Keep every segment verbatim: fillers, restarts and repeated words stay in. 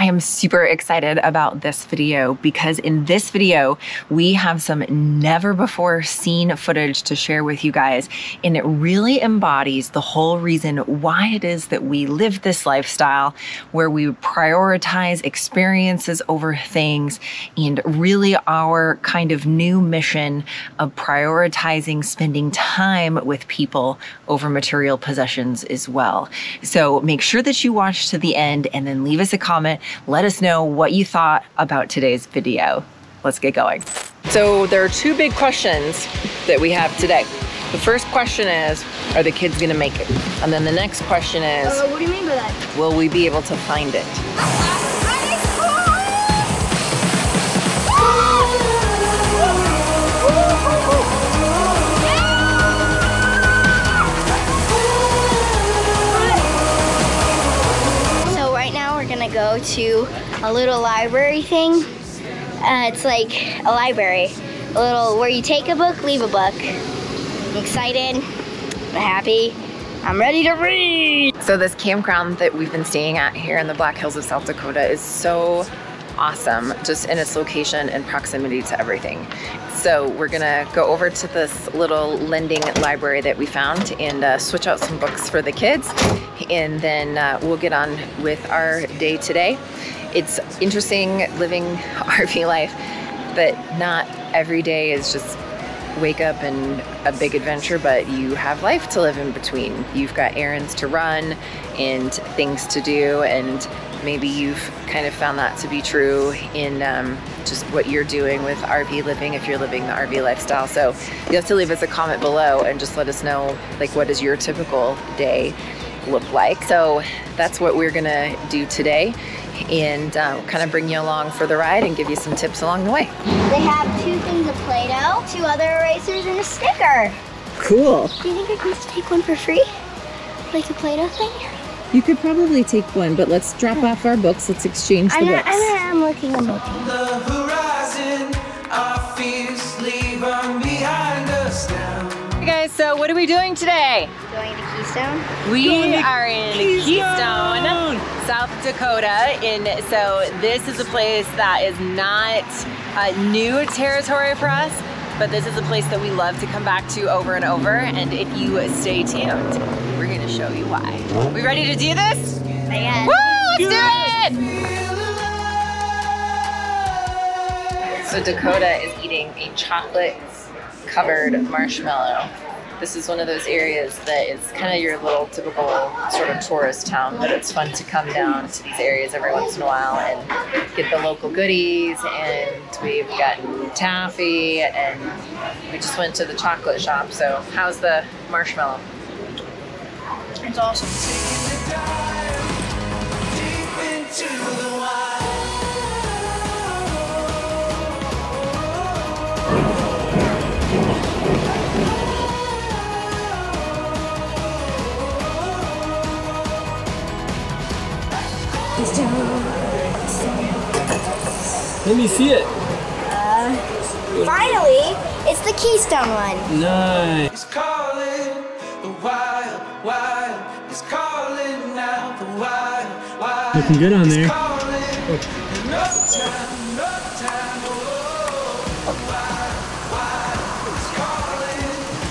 I am super excited about this video because in this video, we have some never before seen footage to share with you guys. And it really embodies the whole reason why it is that we live this lifestyle where we prioritize experiences over things and really our kind of new mission of prioritizing spending time with people over material possessions as well. So make sure that you watch to the end and then leave us a comment. Let us know what you thought about today's video. Let's get going. So there are two big questions that we have today. The first question is, are the kids gonna make it? And then the next question is, uh, what do you mean by that? Will we be able to find it? So right now we're gonna go to a little library thing. Uh, it's like a library, a little where you take a book, leave a book. I'm excited, I'm happy, I'm ready to read. So this campground that we've been staying at here in the Black Hills of South Dakota is so awesome, just in its location and proximity to everything. So we're gonna go over to this little lending library that we found and uh, switch out some books for the kids. And then uh, we'll get on with our day today. It's interesting living R V life, but not every day is just wake up and a big adventure, but you have life to live in between. You've got errands to run and things to do, and maybe you've kind of found that to be true in um, just what you're doing with R V living if you're living the R V lifestyle. So you have to leave us a comment below and just let us know, like, what does your typical day look like? So that's what we're gonna do today, and uh, kind of bring you along for the ride and give you some tips along the way. They have two things of Play-Doh, two other erasers, and a sticker. Cool. Do you think I can take one for free? Like a Play-Doh thing? You could probably take one, but let's drop oh. off our books. Let's exchange the I'm books. Not, I'm, not, I'm looking I'm looking. On the horizon, our fears leave behind us now. Hey guys, so what are we doing today? Going to Keystone. We going are in Keystone. Keystone, South Dakota. And so this is a place that is not a new territory for us, but this is a place that we love to come back to over and over. And if you stay tuned, we're gonna show you why. We ready to do this? Yeah. Woo, let's yeah. do it! So Dakota is eating a chocolate covered marshmallow. This is one of those areas that is kind of your little typical sort of tourist town, but it's fun to come down to these areas every once in a while and get the local goodies. And we've gotten taffy, and we just went to the chocolate shop. So how's the marshmallow? It's awesome. Deep into the wild. Let me see it. Uh, finally, it's the Keystone one. Nice. It's calling the wild, wild. It's calling now the wild, wild. Looking good on there.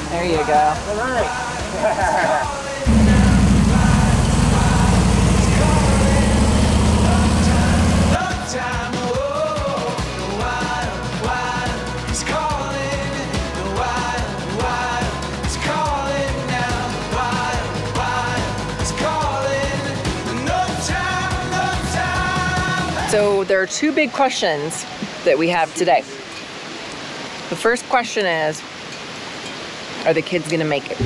There you go. All right. So there are two big questions that we have today. The first question is, are the kids gonna make it?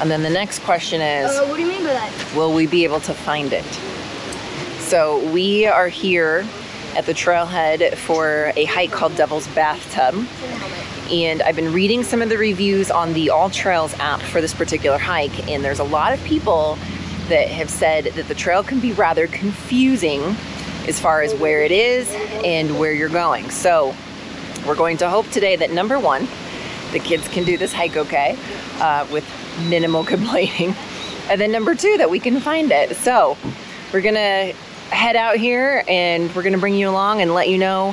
And then the next question is, uh, what do you mean by that? Will we be able to find it? So we are here at the trailhead for a hike called Devil's Bathtub. And I've been reading some of the reviews on the AllTrails app for this particular hike. And there's a lot of people that have said that the trail can be rather confusing as far as where it is and where you're going. So we're going to hope today that, number one, the kids can do this hike okay uh, with minimal complaining. And then number two, that we can find it. So we're gonna head out here and we're gonna bring you along and let you know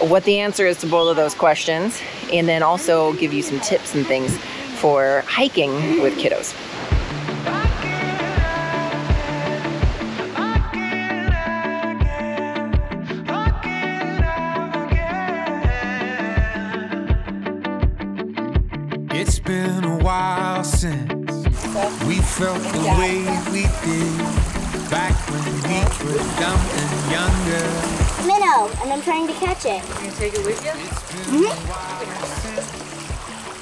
what the answer is to both of those questions, and then also give you some tips and things for hiking with kiddos. It's been a while since we felt the way we did back when we were dumb and younger. Minnow, and I'm trying to catch it. You're gonna take it with you? Mm-hmm.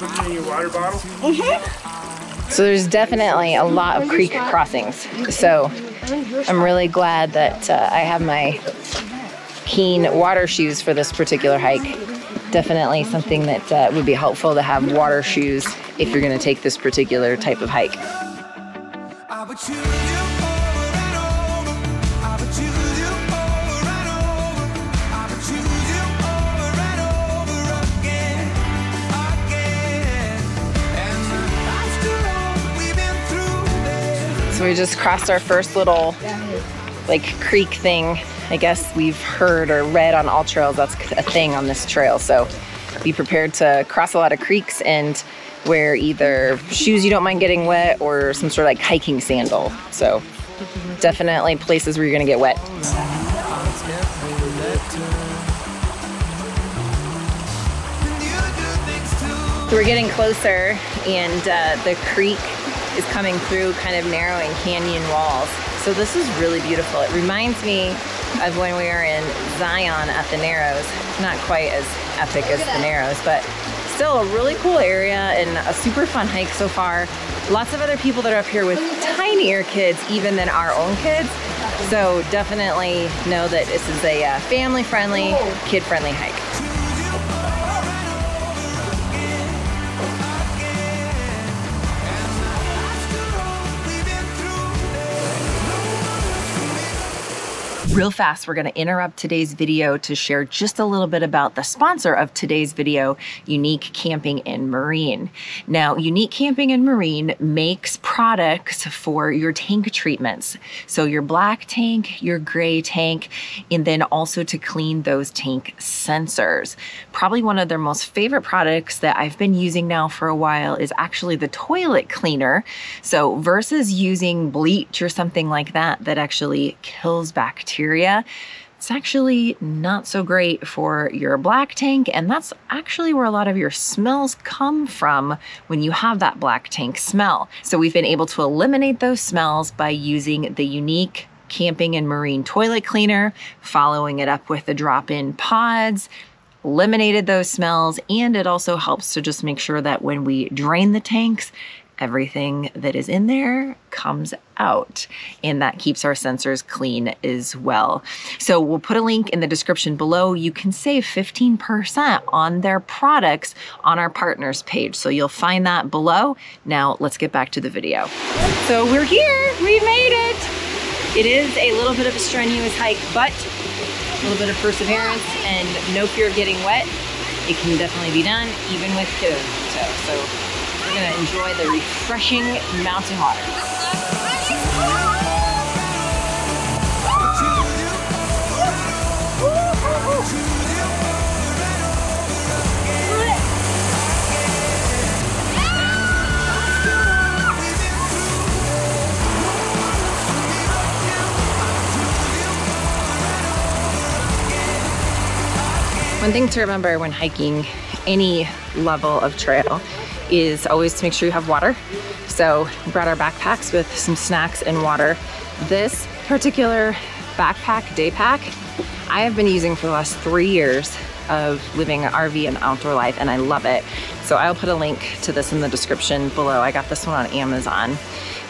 Put it in your water bottle? Mm-hmm. So there's definitely a lot of creek crossings. So I'm really glad that uh, I have my Keen water shoes for this particular hike. Definitely something that uh, would be helpful to have water shoes if you're gonna take this particular type of hike. So we just crossed our first little like creek thing. I guess we've heard or read on AllTrails that's a thing on this trail, so be prepared to cross a lot of creeks and wear either shoes you don't mind getting wet or some sort of like hiking sandal. So definitely places where you're gonna get wet. So we're getting closer, and uh, the creek is coming through kind of narrowing canyon walls. So this is really beautiful. It reminds me of when we were in Zion at the Narrows. Not quite as epic as the Narrows, but still a really cool area and a super fun hike so far. Lots of other people that are up here with tinier kids even than our own kids. So definitely know that this is a uh, family-friendly, kid-friendly hike. Real fast, we're gonna interrupt today's video to share just a little bit about the sponsor of today's video, Unique Camping and Marine. Now, Unique Camping and Marine makes products for your tank treatments. So your black tank, your gray tank, and then also to clean those tank sensors. Probably one of their most favorite products that I've been using now for a while is actually the toilet cleaner. So versus using bleach or something like that, that actually kills bacteria. It's actually not so great for your black tank, and that's actually where a lot of your smells come from when you have that black tank smell. So we've been able to eliminate those smells by using the Unique Camping and Marine toilet cleaner, following it up with the drop-in pods, eliminated those smells, and it also helps to just make sure that when we drain the tanks, everything that is in there comes out, and that keeps our sensors clean as well. So we'll put a link in the description below. You can save fifteen percent on their products on our partners page. So you'll find that below. Now let's get back to the video. So we're here, we made it. It is a little bit of a strenuous hike, but a little bit of perseverance and no fear of getting wet. It can definitely be done even with kids. So, so. We're gonna enjoy the refreshing mountain water. One thing to remember when hiking any level of trail is always to make sure you have water. So we brought our backpacks with some snacks and water. This particular backpack, day pack, I have been using for the last three years of living an R V and outdoor life, and I love it. So I'll put a link to this in the description below. I got this one on Amazon.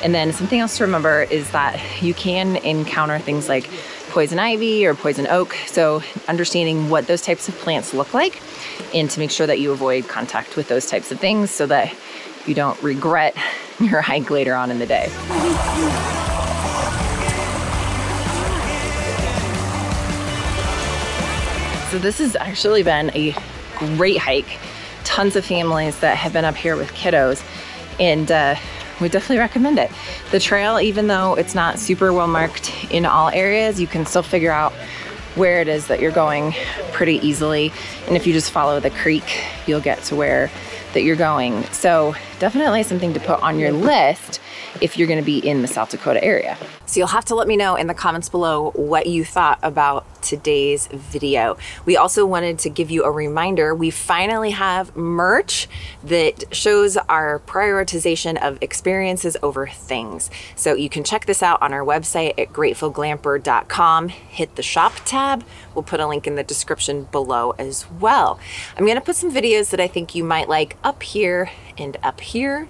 And then something else to remember is that you can encounter things like poison ivy or poison oak. So understanding what those types of plants look like, and to make sure that you avoid contact with those types of things so that you don't regret your hike later on in the day. So this has actually been a great hike. Tons of families that have been up here with kiddos, and uh, would definitely recommend it. The trail, even though it's not super well marked in all areas, you can still figure out where it is that you're going pretty easily. And if you just follow the creek, you'll get to where that you're going. So definitely something to put on your list if you're gonna be in the South Dakota area. So you'll have to let me know in the comments below what you thought about today's video. We also wanted to give you a reminder, we finally have merch that shows our prioritization of experiences over things. So you can check this out on our website at grateful glamper dot com. Hit the shop tab. We'll put a link in the description below as well. I'm gonna put some videos that I think you might like up here and up here.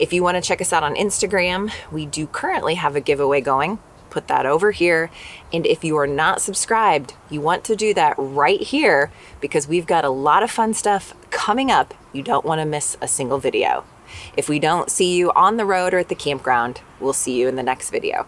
If you want to check us out on Instagram, we do currently have a giveaway going. Put that over here. And if you are not subscribed, you want to do that right here because we've got a lot of fun stuff coming up. You don't want to miss a single video. If we don't see you on the road or at the campground, we'll see you in the next video.